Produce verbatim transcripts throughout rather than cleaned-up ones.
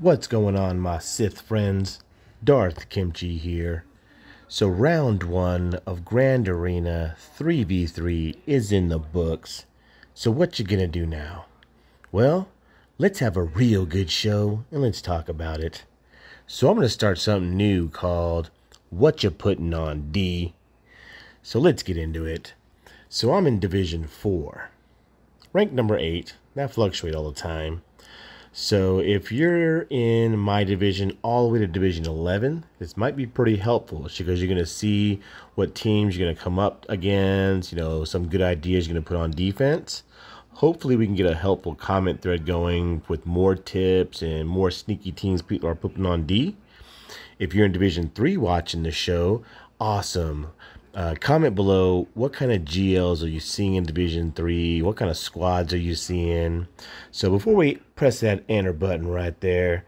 What's going on, my Sith friends? Darth Kimchi here. So round one of Grand Arena three v three is in the books. So what you gonna do now? Well, let's have a real good show and let's talk about it. So I'm gonna start something new called What You Putting On, D. So let's get into it. So I'm in Division four. Rank number eight. That fluctuates all the time. So if you're in my division all the way to Division eleven, this might be pretty helpful because you're going to see what teams you're going to come up against, you know, some good ideas you're going to put on defense. Hopefully we can get a helpful comment thread going with more tips and more sneaky teams people are putting on D. If you're in Division three watching the show, awesome. Uh, comment below, what kind of G Ls are you seeing in Division three? What kind of squads are you seeing? So before we press that enter button right there,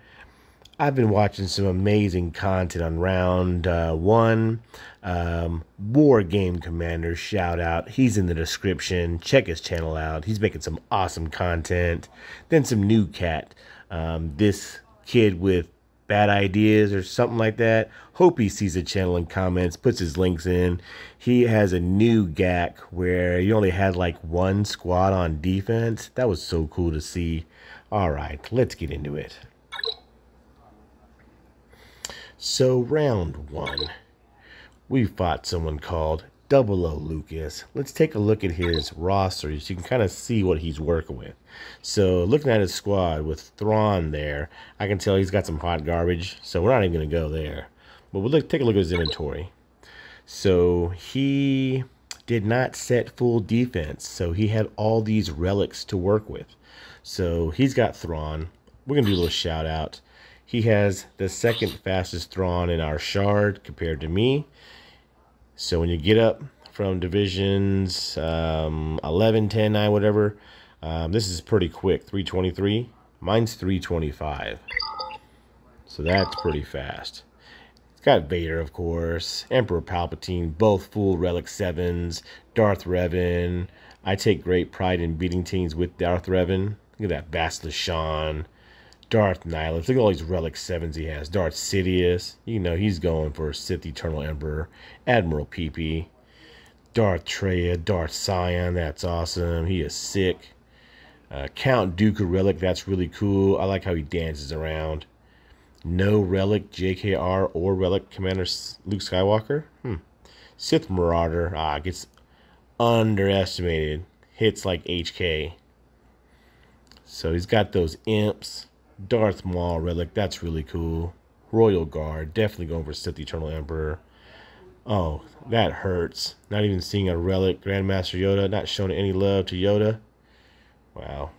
I've been watching some amazing content on round uh, one. Um, War Game Commander, shout out. He's in the description. Check his channel out. He's making some awesome content. Then some new cat. Um, this kid with bad ideas or something like that. Hope he sees the channel and comments, puts his links in. He has a new G A C where you only had like one squad on defense. That was so cool to see. All right, let's get into it. So round one, we fought someone called Double O Lucas. Let's take a look at his roster so you can kind of see what he's working with. So looking at his squad with Thrawn there, I can tell he's got some hot garbage, so we're not even going to go there. But we'll look, take a look at his inventory. So he did not set full defense, so he had all these relics to work with. So he's got Thrawn. We're going to do a little shout out. He has the second fastest Thrawn in our shard compared to me. So when you get up from divisions um, eleven, ten, nine, whatever, um, this is pretty quick, three twenty-three. Mine's three twenty-five. So that's pretty fast. It's got Vader, of course, Emperor Palpatine, both full Relic sevens, Darth Revan. I take great pride in beating teams with Darth Revan. Look at that, Bastila Shan, Darth Nihilus. Look at all these Relic sevens he has. Darth Sidious. You know he's going for Sith Eternal Emperor. Admiral Peepee. Darth Treya. Darth Sion. That's awesome. He is sick. Uh, Count Dooku Relic. That's really cool. I like how he dances around. No Relic J K R or Relic Commander Luke Skywalker. Hmm. Sith Marauder. Ah, gets underestimated. Hits like H K. So he's got those imps. Darth Maul Relic, that's really cool. Royal Guard, definitely going for Sith Eternal Emperor. Oh, that hurts. Not even seeing a Relic. Grandmaster Yoda, not showing any love to Yoda. Wow.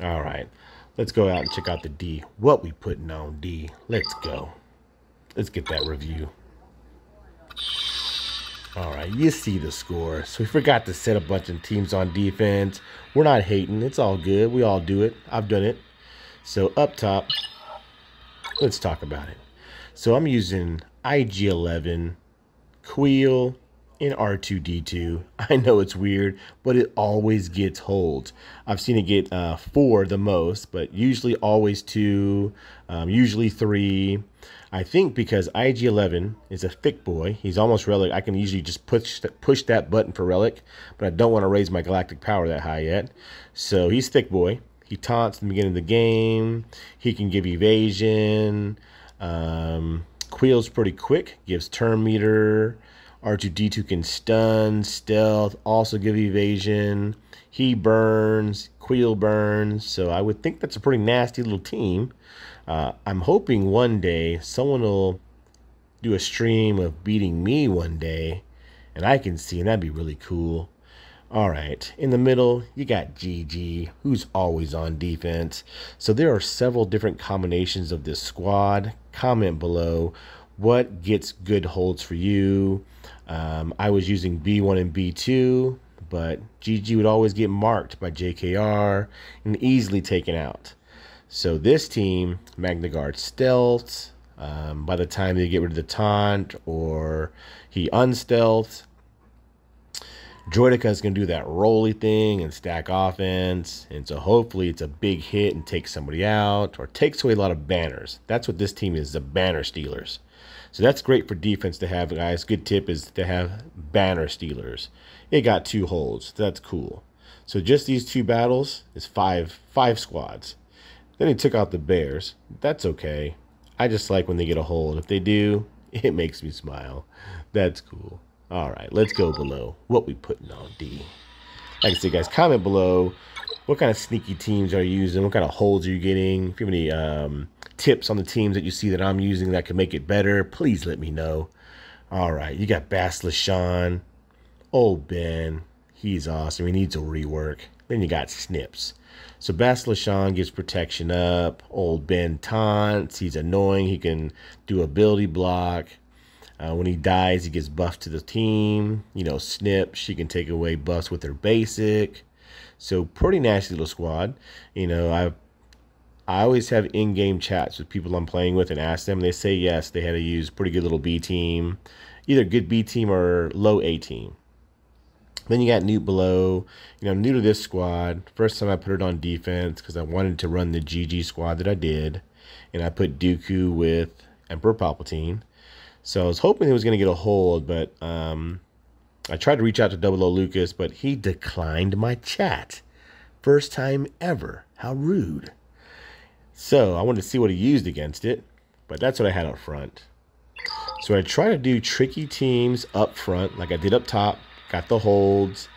All right. Let's go out and check out the D. What we putting on D? Let's go. Let's get that review. All right, you see the score. So we forgot to set a bunch of teams on defense. We're not hating. It's all good. We all do it. I've done it. So up top, let's talk about it. So I'm using I G eleven, Quill, and R two D two. I know it's weird, but it always gets holds. I've seen it get uh, four the most, but usually always two, um, usually three. I think because I G eleven is a thick boy, he's almost Relic. I can usually just push, push that button for Relic, but I don't want to raise my Galactic Power that high yet. So he's thick boy. He taunts in the beginning of the game. He can give evasion. Um, Quill's pretty quick. Gives turn meter. R two D two can stun, stealth, also give evasion. He burns. Quill burns. So I would think that's a pretty nasty little team. Uh, I'm hoping one day someone will do a stream of beating me one day. And I can see, and that'd be really cool. All right, in the middle, you got G G, who's always on defense. So there are several different combinations of this squad. Comment below what gets good holds for you. Um, I was using B one and B two, but G G would always get marked by J K R and easily taken out. So this team, Magna Guard stealth. Um, by the time they get rid of the taunt or he unstealths, Droidica is going to do that rolly thing and stack offense. And so hopefully it's a big hit and takes somebody out or takes away a lot of banners. That's what this team is, the banner stealers. So that's great for defense to have, guys. Good tip is to have banner stealers. It got two holds. So that's cool. So just these two battles is five five squads. Then he took out the Bears. That's okay. I just like when they get a hold. If they do, it makes me smile. That's cool. All right, let's go below. What we putting on D? Like I said, guys, comment below. What kind of sneaky teams are you using? What kind of holds are you getting? If you have any um, tips on the teams that you see that I'm using that can make it better, please let me know. All right, you got Bastila Shan. Old Ben. He's awesome. He needs a rework. Then you got Snips. So Bastila Shan gives protection up. Old Ben taunts. He's annoying. He can do ability block. Uh, when he dies, he gets buffed to the team. You know, Snip, she can take away buffs with her basic. So pretty nasty little squad. You know, I've I always have in-game chats with people I'm playing with and ask them. They say yes, they had to use pretty good little B team. Either good B team or low A team. Then you got Newt below. You know, I'm new to this squad. First time I put it on defense because I wanted to run the G G squad that I did. And I put Dooku with Emperor Palpatine. So I was hoping he was going to get a hold, but um, I tried to reach out to Double O Lucas, but he declined my chat. First time ever. How rude. So I wanted to see what he used against it, but that's what I had up front. So I try to do tricky teams up front like I did up top. Got the holds,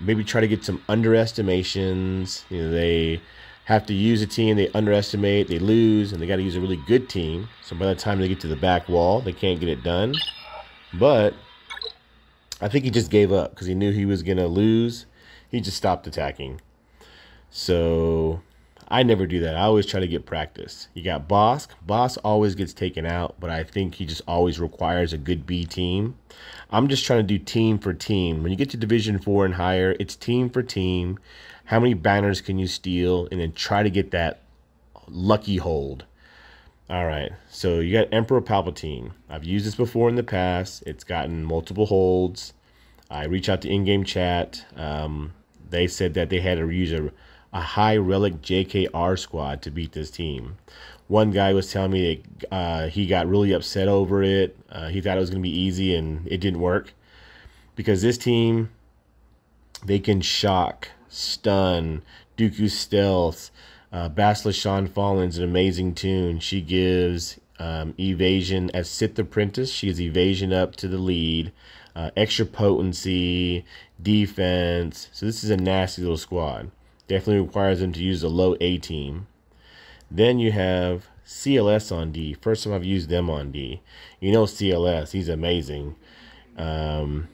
maybe try to get some underestimations. You know, they have to use a team, they underestimate, they lose, and they got to use a really good team. So by the time they get to the back wall, they can't get it done. But I think he just gave up because he knew he was going to lose. He just stopped attacking. So I never do that. I always try to get practice. You got Bosk. Bosk always gets taken out, but I think he just always requires a good B team. I'm just trying to do team for team. When you get to Division four and higher, it's team for team. How many banners can you steal? And then try to get that lucky hold. All right, so you got Emperor Palpatine. I've used this before in the past. It's gotten multiple holds. I reach out to in-game chat. Um, they said that they had to use a... a high relic J K R squad to beat this team. One guy was telling me that uh, he got really upset over it. Uh, he thought it was going to be easy, and it didn't work because this team, they can shock, stun, Dooku stealth. Uh, Bastila Shan Fallen's an amazing tune. She gives um, evasion as Sith Apprentice. She gives evasion up to the lead, uh, extra potency, defense. So this is a nasty little squad. Definitely requires them to use a low A team. Then you have C L S on D. First time I've used them on D. You know C L S, he's amazing. Um,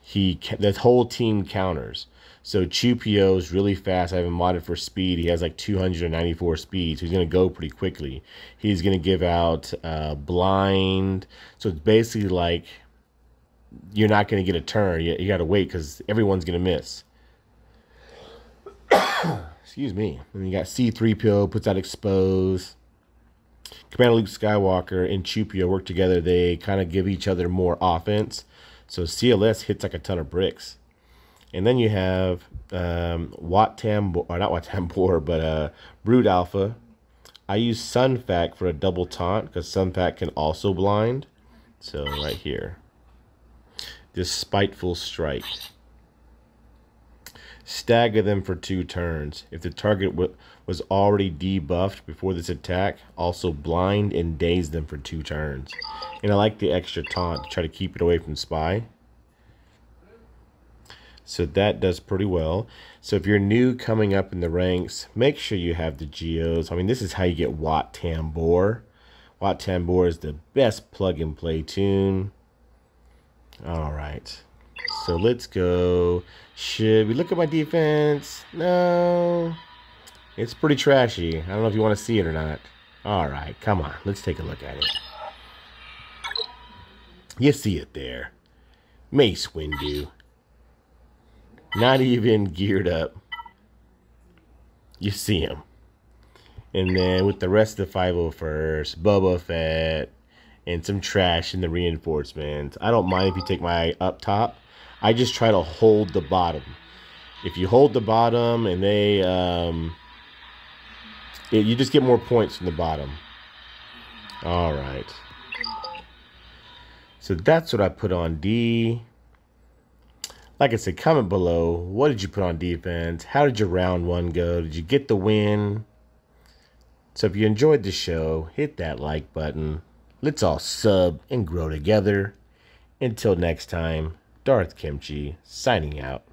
he the whole team counters. So Chupio is really fast. I have him modded for speed. He has like two hundred ninety-four speed, so he's going to go pretty quickly. He's going to give out uh, blind. So it's basically like you're not going to get a turn. You, you got to wait because everyone's going to miss. Excuse me. And you got C three P O puts out expose. Commander Luke Skywalker and Chupio work together. They kind of give each other more offense. So C L S hits like a ton of bricks. And then you have um, Watt Tambor, or not Watt Tambor, but uh, Brood Alpha. I use Sunfac for a double taunt because Sunfac can also blind. So right here, this spiteful strike. Stagger them for two turns. If the target w was already debuffed before this attack, also blind and daze them for two turns. And I like the extra taunt to try to keep it away from Spy. So that does pretty well. So if you're new coming up in the ranks, make sure you have the Geos. I mean, this is how you get Watt Tambor. Watt Tambor is the best plug and play tune. All right. So let's go. Should we look at my defense? No. It's pretty trashy. I don't know if you want to see it or not. All right, come on. Let's take a look at it. You see it there. Mace Windu. Not even geared up. You see him. And then with the rest of the five oh first, Boba Fett, and some trash in the reinforcements. I don't mind if you take my up top. I just try to hold the bottom. If you hold the bottom and they, um, it, you just get more points from the bottom. All right. So that's what I put on D. Like I said, comment below. What did you put on defense? How did your round one go? Did you get the win? So if you enjoyed the show, hit that like button. Let's all sub and grow together. Until next time, Darth Kimchi signing out.